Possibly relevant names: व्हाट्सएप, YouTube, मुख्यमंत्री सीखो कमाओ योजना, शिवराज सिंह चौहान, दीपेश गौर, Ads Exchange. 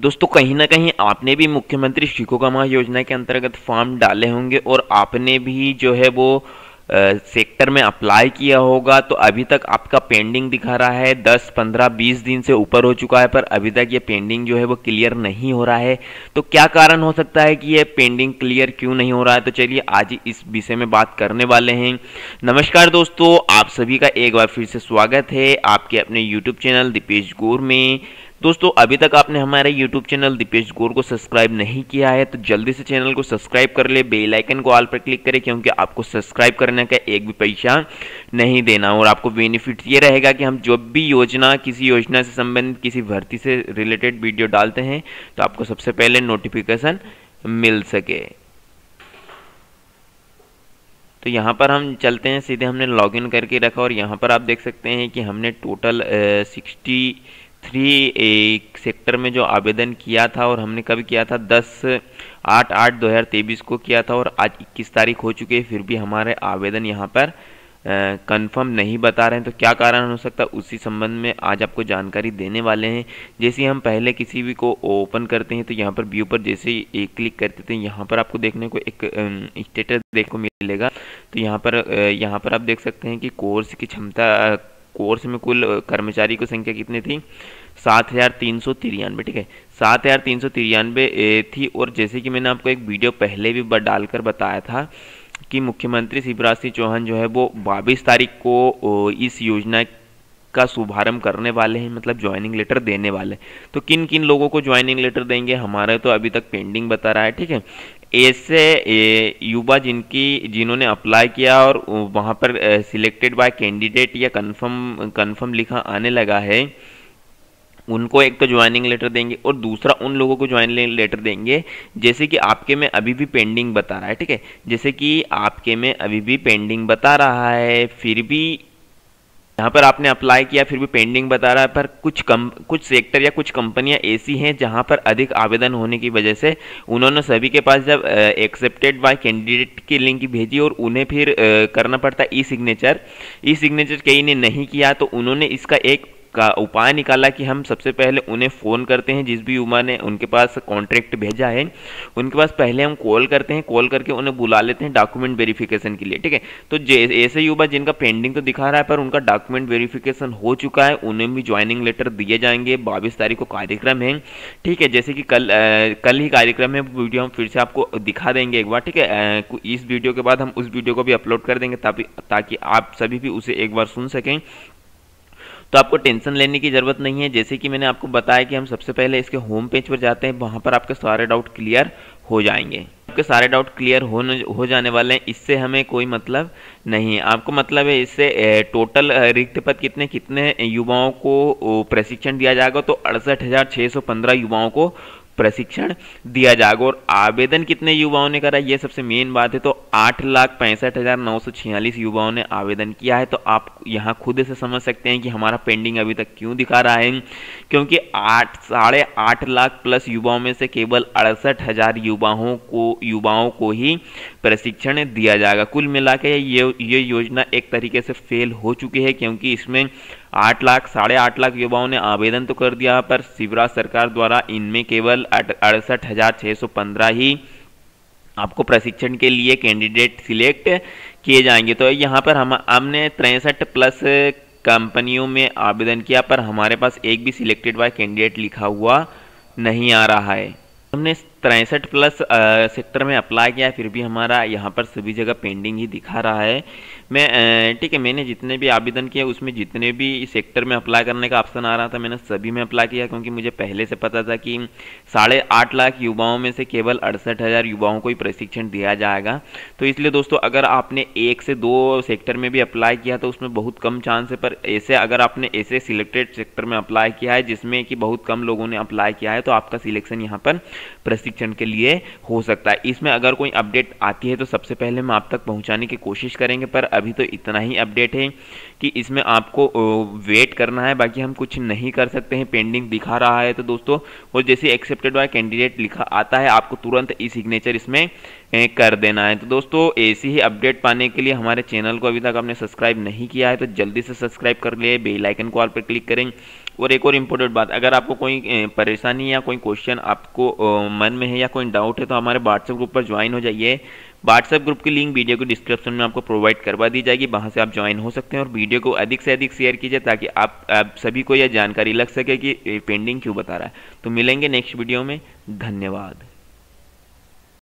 दोस्तों कहीं ना कहीं आपने भी मुख्यमंत्री सीखो कमाओ योजना के अंतर्गत फॉर्म डाले होंगे और आपने भी जो है वो सेक्टर में अप्लाई किया होगा। तो अभी तक आपका पेंडिंग दिखा रहा है 10, 15, 20 दिन से ऊपर हो चुका है, पर अभी तक ये पेंडिंग जो है वो क्लियर नहीं हो रहा है। तो क्या कारण हो सकता है कि ये पेंडिंग क्लियर क्यों नहीं हो रहा है, तो चलिए आज इस विषय में बात करने वाले हैं। नमस्कार दोस्तों, आप सभी का एक बार फिर से स्वागत है आपके अपने यूट्यूब चैनल दीपेश गौर में। दोस्तों अभी तक आपने हमारे YouTube चैनल दीपेश गौर को सब्सक्राइब नहीं किया है तो जल्दी से चैनल को सब्सक्राइब कर ले, बेल आइकन को ऑल पर क्लिक करें, क्योंकि आपको सब्सक्राइब करने का एक भी पैसा नहीं देना और आपको बेनिफिट ये रहेगा कि हम जो भी योजना, किसी योजना से संबंधित, किसी भर्ती से रिलेटेड वीडियो डालते हैं तो आपको सबसे पहले नोटिफिकेशन मिल सके। तो यहाँ पर हम चलते हैं सीधे, हमने लॉगिन करके रखा और यहाँ पर आप देख सकते हैं कि हमने टोटल 63 सेक्टर में जो आवेदन किया था और हमने कब किया था 10/8/2023 को किया था और आज 21 तारीख हो चुकी है, फिर भी हमारे आवेदन यहाँ पर कंफर्म नहीं बता रहे हैं। तो क्या कारण हो सकता है उसी संबंध में आज आपको जानकारी देने वाले हैं। जैसे हम पहले किसी भी को ओपन करते हैं तो यहाँ पर व्यू पर जैसे ही क्लिक करते हैं यहाँ पर आपको देखने को एक स्टेटस देखने को मिलेगा। तो यहाँ पर आप देख सकते हैं कि कोर्स की क्षमता, कोर्स में कुल कर्मचारी की संख्या कितनी थी 7,393, ठीक है 7,393 थी। और जैसे कि मैंने आपको एक वीडियो पहले भी डालकर बताया था कि मुख्यमंत्री शिवराज सिंह चौहान जो है वो 22 तारीख को इस योजना का शुभारंभ करने वाले हैं, मतलब ज्वाइनिंग लेटर देने वाले। तो किन किन लोगों को ज्वाइनिंग लेटर देंगे, हमारे तो अभी तक पेंडिंग बता रहा है, ठीक है। ऐसे युवा जिन्होंने अप्लाई किया और वहाँ पर सिलेक्टेड बाय कैंडिडेट या कंफर्म लिखा आने लगा है, उनको एक तो ज्वाइनिंग लेटर देंगे और दूसरा उन लोगों को ज्वाइनिंग लेटर देंगे जैसे कि आपके में अभी भी पेंडिंग बता रहा है, ठीक है। जैसे कि आपके में अभी भी पेंडिंग बता रहा है, फिर भी यहाँ पर आपने अप्लाई किया फिर भी पेंडिंग बता रहा है, पर कुछ सेक्टर या कुछ कंपनियां ऐसी हैं जहां पर अधिक आवेदन होने की वजह से उन्होंने सभी के पास जब एक्सेप्टेड बाय कैंडिडेट की लिंक भेजी और उन्हें फिर करना पड़ता ई सिग्नेचर कहीं ने नहीं किया, तो उन्होंने इसका एक का उपाय निकाला कि हम सबसे पहले उन्हें फ़ोन करते हैं, जिस भी युवा ने उनके पास कॉन्ट्रैक्ट भेजा है उनके पास पहले हम कॉल करते हैं, कॉल करके उन्हें बुला लेते हैं डॉक्यूमेंट वेरिफिकेशन के लिए, ठीक है। तो ऐसे युवा जिनका पेंडिंग तो दिखा रहा है पर उनका डॉक्यूमेंट वेरिफिकेशन हो चुका है, उन्हें भी ज्वाइनिंग लेटर दिए जाएंगे। 22 तारीख को कार्यक्रम है, ठीक है, जैसे कि कल ही कार्यक्रम है, वीडियो हम फिर से आपको दिखा देंगे एक बार, ठीक है। इस वीडियो के बाद हम उस वीडियो को भी अपलोड कर देंगे ताकि आप सभी भी उसे एक बार सुन सकें। तो आपको टेंशन लेने की ज़रूरत नहीं है। जैसे कि मैंने आपको बताया कि हम सबसे पहले इसके होम पेज पर जाते हैं, वहाँ पर आपके सारे डाउट क्लियर हो जाएंगे, आपके सारे डाउट क्लियर हो जाने वाले हैं। इससे हमें कोई मतलब नहीं है, आपको मतलब है इससे टोटल रिक्त पद कितने युवाओं को प्रशिक्षण दिया जाएगा, तो 68,615 युवाओं को प्रशिक्षण दिया जाएगा। और आवेदन कितने युवाओं ने करा, ये सबसे मेन बात है, तो 8,65,946 युवाओं ने आवेदन किया है। तो आप यहाँ खुद से समझ सकते हैं कि हमारा पेंडिंग अभी तक क्यों दिखा रहा है, क्योंकि 8.5 लाख प्लस युवाओं में से केवल 68,000 युवाओं को ही प्रशिक्षण दिया जाएगा। कुल मिला के ये योजना एक तरीके से फेल हो चुकी है, क्योंकि इसमें 8.5 लाख युवाओं ने आवेदन तो कर दिया पर शिवराज सरकार द्वारा इनमें केवल 68,615 ही आपको प्रशिक्षण के लिए कैंडिडेट सिलेक्ट किए जाएंगे। तो यहाँ पर हमने 63 प्लस कंपनियों में आवेदन किया पर हमारे पास एक भी सिलेक्टेड बाय कैंडिडेट लिखा हुआ नहीं आ रहा है। हमने 63 प्लस सेक्टर में अप्लाई किया फिर भी हमारा यहाँ पर सभी जगह पेंडिंग ही दिखा रहा है। ठीक है, मैंने जितने भी आवेदन किए उसमें जितने भी सेक्टर में अप्लाई करने का ऑप्शन आ रहा था मैंने सभी में अप्लाई किया, क्योंकि मुझे पहले से पता था कि 8.5 लाख युवाओं में से केवल 68,000 युवाओं को ही प्रशिक्षण दिया जाएगा। तो इसलिए दोस्तों अगर आपने 1 से 2 सेक्टर में भी अप्लाई किया तो उसमें बहुत कम चांस है, पर ऐसे अगर आपने ऐसे सिलेक्टेड सेक्टर में अप्लाई किया है जिसमें कि बहुत कम लोगों ने अप्लाई किया है तो आपका सिलेक्शन यहाँ पर प्रशिक्षण के लिए हो सकता है। इसमें अगर कोई अपडेट आती है तो सबसे पहले हम आप तक पहुंचाने की कोशिश करेंगे, पर अभी तो इतना ही अपडेट है कि इसमें आपको वेट करना है, बाकी हम कुछ नहीं कर सकते हैं। पेंडिंग दिखा रहा है तो दोस्तों, और जैसे एक्सेप्टेड बाय कैंडिडेट लिखा आता है आपको तुरंत ई सिग्नेचर इसमें कर देना है। तो दोस्तों ऐसी ही अपडेट पाने के लिए हमारे चैनल को अभी तक आपने सब्सक्राइब नहीं किया है तो जल्दी से सब्सक्राइब कर लिए, बेल आइकन को ऑल पर क्लिक करें, और एक और इम्पोर्टेंट बात, अगर आपको कोई परेशानी या कोई क्वेश्चन आपको मन में है या कोई डाउट है तो हमारे व्हाट्सएप ग्रुप पर ज्वाइन हो जाइए। व्हाट्सएप ग्रुप की लिंक वीडियो के डिस्क्रिप्शन में आपको प्रोवाइड करवा दी जाएगी, वहाँ से आप ज्वाइन हो सकते हैं। और वीडियो को अधिक से अधिक शेयर कीजिए ताकि आप सभी को यह जानकारी लग सके कि पेंडिंग क्यों बता रहा है। तो मिलेंगे नेक्स्ट वीडियो में, धन्यवाद।